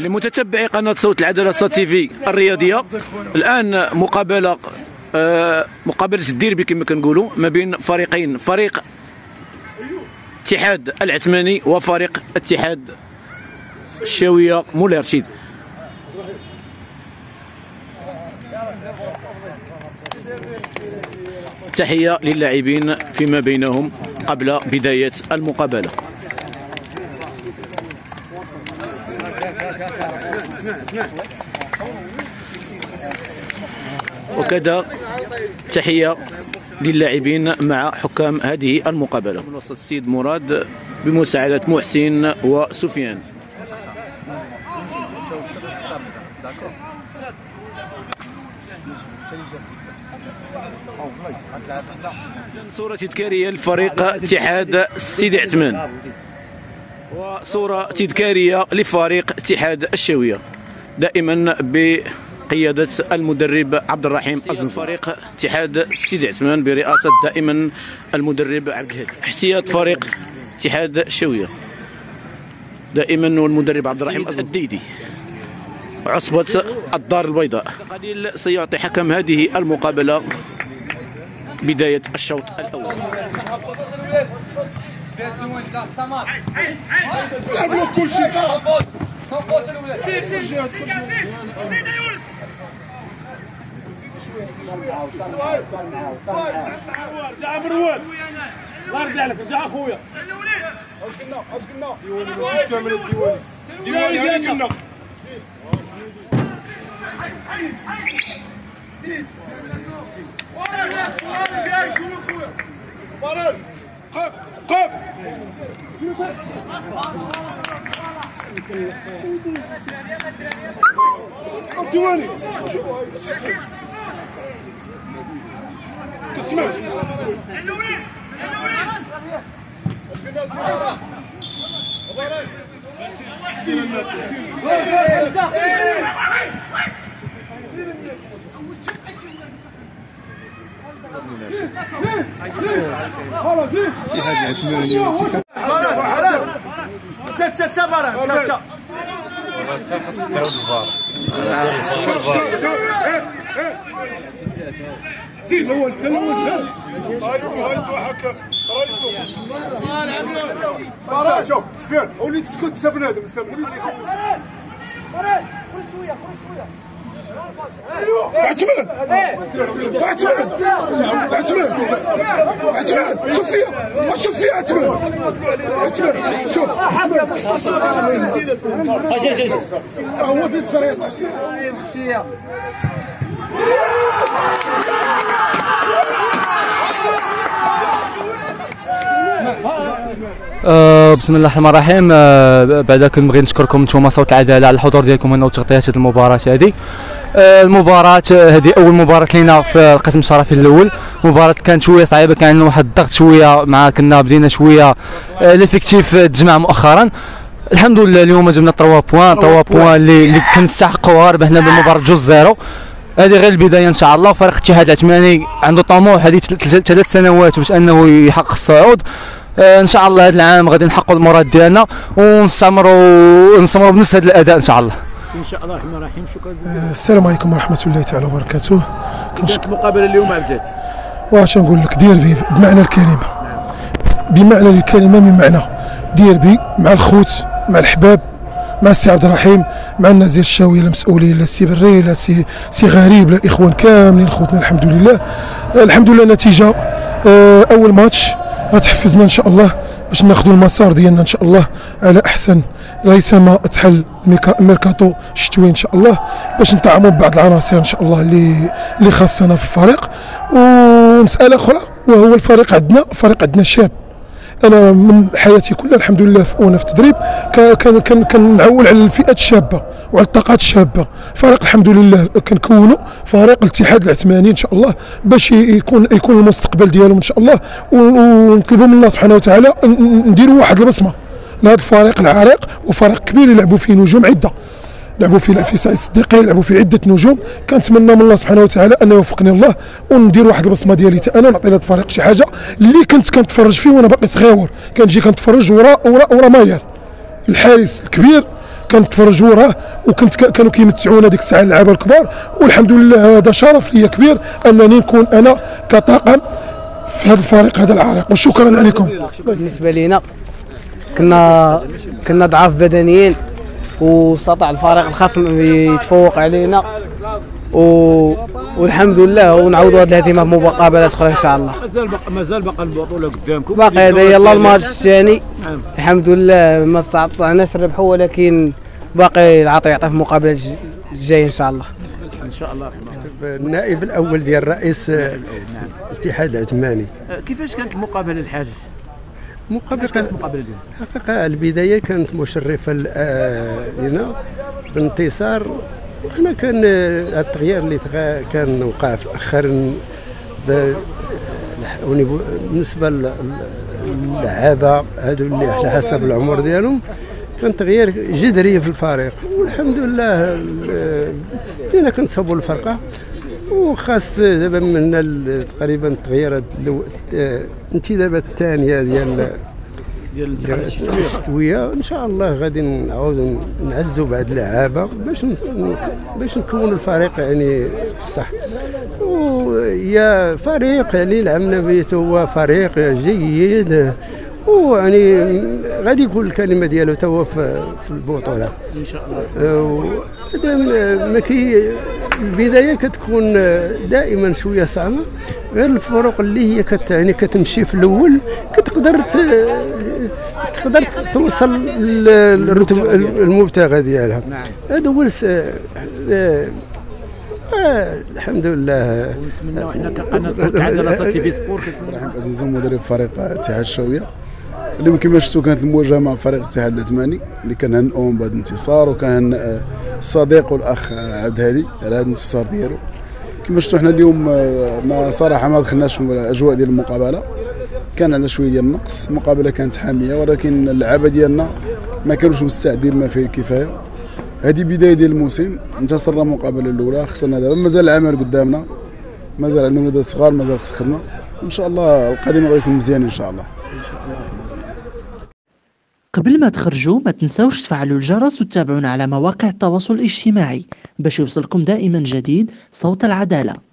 لمتتبعي قناة صوت العدالة صوت تي في الرياضية، الآن مقابلة الديربي كما كنقولوا ما بين فريقين، فريق اتحاد العثماني وفريق اتحاد الشاوية مولاي رشيد. تحية للاعبين فيما بينهم قبل بداية المقابلة. وكذا تحية للاعبين مع حكام هذه المقابلة من وسط السيد مراد بمساعدة محسن وسفيان. صورة تذكارية لفريق اتحاد سيدي عثمان وصورة تذكارية لفريق اتحاد الشاوية دائما بقيادة المدرب عبد الرحيم ازن. فريق اتحاد سيدي عثمان برئاسة دائما المدرب عبد الهادي. احتياط فريق اتحاد الشاوية دائما والمدرب عبد الرحيم الديدي. عصبة الدار البيضاء قليل سيعطي حكم هذه المقابلة بداية الشوط الأول. بسم الله الرحمن الرحيم. بعدا كنبغي نشكركم نتوما صوت العدالة على الحضور ديالكم هنا وتغطية هذه المباراة. هذه المباراة هذه أول مباراة لينا في القسم الشرفي الأول. مباراة كانت شوية صعيبة، كان عندنا واحد الضغط شوية مع كنا بدينا شوية ليفيكتيف تجمع مؤخرا. الحمد لله اليوم جبنا 3 بوان اللي كنستحقوها، ربحنا بالمباراة 2-0. هذه غير البدايه ان شاء الله. فريق الاتحاد العثماني عنده طموح هذه 3 سنوات باش انه يحقق الصعود. ان شاء الله هذا العام غادي نحققوا المراد ديالنا ونستمروا بنفس هذا الاداء ان شاء الله. ان شاء الله الرحمن الرحيم. شكرا جزيلا. السلام عليكم ورحمه الله تعالى وبركاته. كنشكر المقابله اليوم عبد الهادي. واش نقول لك ديربي بمعنى الكلمه، بمعنى الكلمه من معنى ديربي مع الخوت مع الحباب مع السي عبد الرحيم مع الناس ديال الشاويه، لا مسؤولين لا السي بري لا سي غريب لا الاخوان كاملين خوتنا. الحمد لله الحمد لله النتيجه اول ماتش غتحفزنا ان شاء الله باش ناخذوا المسار ديالنا ان شاء الله على احسن ريسما تحل ميركاتو الشتوي ان شاء الله باش نطعموا ببعض العناصر ان شاء الله اللي خاصنا في الفريق. ومساله اخرى وهو الفريق عندنا، فريق عندنا شاب. انا من حياتي كلها الحمد لله وانا في التدريب كنعول على الفئات الشابه وعلى الطاقات الشابه. فريق الحمد لله كنكونوا فريق الاتحاد العثماني ان شاء الله باش يكون المستقبل ديالهم ان شاء الله. ونطلبوا من الله سبحانه وتعالى نديروا واحد البصمه لهذا الفريق العريق وفريق كبير يلعبوا فيه نجوم عده، لعبوا في سعيد الصديقي، لعبوا في عده نجوم. كنتمنى من الله سبحانه وتعالى ان يوفقني الله وندير واحد البصمه ديالي حتى انا ونعطي لهذا الفريق شي حاجه اللي كنت كنتفرج فيه وانا باقي صغير. كنجي كنتفرج ورا ماير الحارس الكبير كنتفرجوا راه كانوا كيمتعونا ديك الساعه اللعابه الكبار، والحمد لله هذا شرف ليا كبير انني نكون انا كطاقم في هذا الفريق هذا العريق، وشكرا عليكم. بالنسبه لينا كنا ضعاف بدنيين، واستطاع الفريق الخصم يتفوق علينا والحمد لله، ونعوضوا هذه الهزيمه بمقابلات اخرى ان شاء الله. مازال باقي البطوله قدامكم، باقي هذا يلا الماتش الثاني. الحمد لله ما استطعناش نربحوا، ولكن باقي العطاء يعطي في المقابله الجايه ان شاء الله. ان شاء الله النائب الاول ديال الرئيس الاتحاد العثماني. كيفاش كانت المقابله الحاج؟ المقابله ديالنا حقيقه البدايه كانت مشرفه لنا بالانتصار، وحنا كان التغيير اللي كان وقع في اخر بالنسبه للعابه هادو اللي على حسب العمر ديالهم كان تغيير جذري في الفريق، والحمد لله بدينا كنصابوا الفرقه، وخاص دابا من تقريبا التغييرات الانتدابات الثانيه ديال الشتويه ان شاء الله غادي نعاودوا نعزوا بعض اللعابه باش نكونوا الفريق يعني في الصح. ويا فريق يعني لعبنا بيته هو فريق جيد، ويعني غادي يقول الكلمه ديالو تا هو في البطوله ان شاء الله. ما كي البدايه كتكون دائما شويه صعبه، غير الفرق اللي هي يعني كتمشي في الاول تقدر توصل للرتب المبتغى ديالها. هذا هو الحمد لله. ونتمنوا حنا كقناه صوت العدالة صوت تي في سبور عبد الرحيم ازن مدرب فريق اتحاد الشاوية، اليوم كما شفتوا كانت المواجهه مع فريق الاتحاد العثماني اللي كنهنئهم بهذا الانتصار، وكان الصديق والاخ عبد الهادي على هذا الانتصار ديالو. كما شفتوا حنا اليوم صراحه ما دخلناش في الاجواء ديال المقابله، كان عندنا شويه ديال النقص، المقابله كانت حاميه، ولكن اللعابه ديالنا ما كانوش مستعدين ما فيه الكفايه. هذه بدايه ديال الموسم، انتصرنا المقابله الاولى، خسرنا دابا، مازال العمل قدامنا، مازال عندنا ولادات صغار، مازال خص خدمه، ان شاء الله القادمه غيكون مزيان ان شاء الله. قبل ما تخرجوا ما تنساوش تفعلوا الجرس وتتابعونا على مواقع التواصل الاجتماعي باش يوصلكم دائما جديد صوت العدالة.